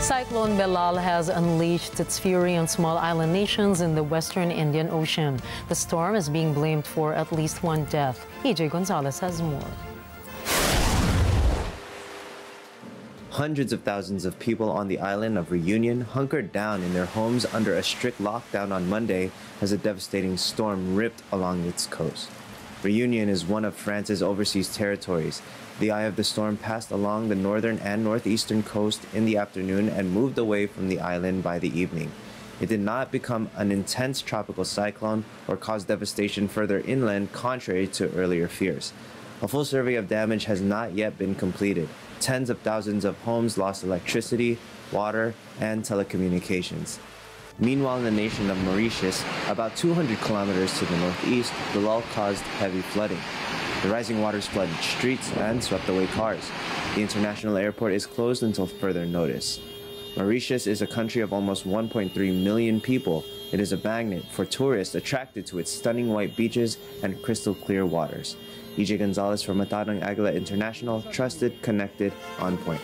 Cyclone Belal has unleashed its fury on small island nations in the western Indian Ocean. The storm is being blamed for at least one death. E.J. Gonzalez has more. Hundreds of thousands of people on the island of Reunion hunkered down in their homes under a strict lockdown on Monday as a devastating storm ripped along its coast. Reunion is one of France's overseas territories. The eye of the storm passed along the northern and northeastern coast in the afternoon and moved away from the island by the evening. It did not become an intense tropical cyclone or cause devastation further inland, contrary to earlier fears. A full survey of damage has not yet been completed. Tens of thousands of homes lost electricity, water, and telecommunications. Meanwhile, in the nation of Mauritius, about 200 kilometers to the northeast, the lull caused heavy flooding. The rising waters flooded streets and swept away cars. The international airport is closed until further notice. Mauritius is a country of almost 1.3 million people. It is a magnet for tourists attracted to its stunning white beaches and crystal clear waters. E.J. Gonzalez for Mata ng Agila International, trusted, connected, on point.